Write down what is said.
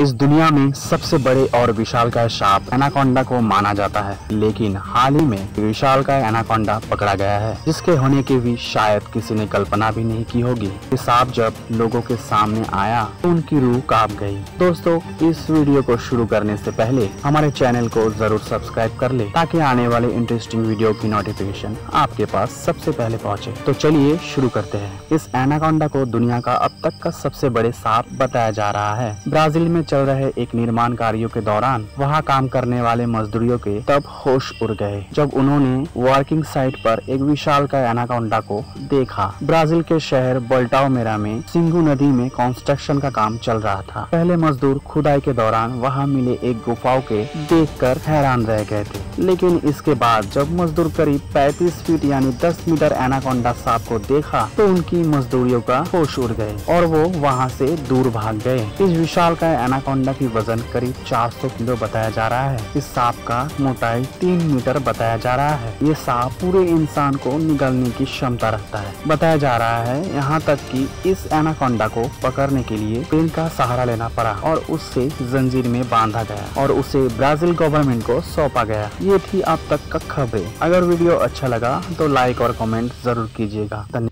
इस दुनिया में सबसे बड़े और विशालकाय सांप एनाकोंडा को माना जाता है, लेकिन हाल ही में विशालकाय एनाकोंडा पकड़ा गया है, जिसके होने की भी शायद किसी ने कल्पना भी नहीं की होगी। ये सांप जब लोगों के सामने आया तो उनकी रूह कांप गई। दोस्तों, इस वीडियो को शुरू करने से पहले हमारे चैनल को जरूर सब्सक्राइब कर ले, ताकि आने वाले इंटरेस्टिंग वीडियो की नोटिफिकेशन आपके पास सबसे पहले पहुँचे। तो चलिए शुरू करते हैं। इस एनाकोंडा को दुनिया का अब तक का सबसे बड़े सांप बताया जा रहा है। ब्राजील में चल रहे एक निर्माण कार्यों के दौरान वहां काम करने वाले मजदूरों के तब होश उड़ गए जब उन्होंने वर्किंग साइट पर एक विशालकाय एनाकोंडा को देखा। ब्राजील के शहर बोल्टाओमीरा में सिंगू नदी में कंस्ट्रक्शन का काम चल रहा था। पहले मजदूर खुदाई के दौरान वहां मिले एक गुफाओं के देखकर हैरान रह गए थे, लेकिन इसके बाद जब मजदूर करीब 35 फीट यानी 10 मीटर एनाकोंडा सांप को देखा तो उनकी मजदूरियों का होश उड़ गए और वो वहाँ से दूर भाग गए। इस विशालकाय एनाकोंडा की वजन करीब 400 किलो बताया जा रहा है। इस सांप का मोटाई 3 मीटर बताया जा रहा है। ये सांप पूरे इंसान को निगलने की क्षमता रखता है। बताया जा रहा है यहाँ तक कि इस एनाकोंडा को पकड़ने के लिए पेन का सहारा लेना पड़ा और उससे जंजीर में बांधा गया और उसे ब्राजील गवर्नमेंट को सौंपा गया। ये थी अब तक का खबरें। अगर वीडियो अच्छा लगा तो लाइक और कमेंट जरूर कीजिएगा। धन्यवाद।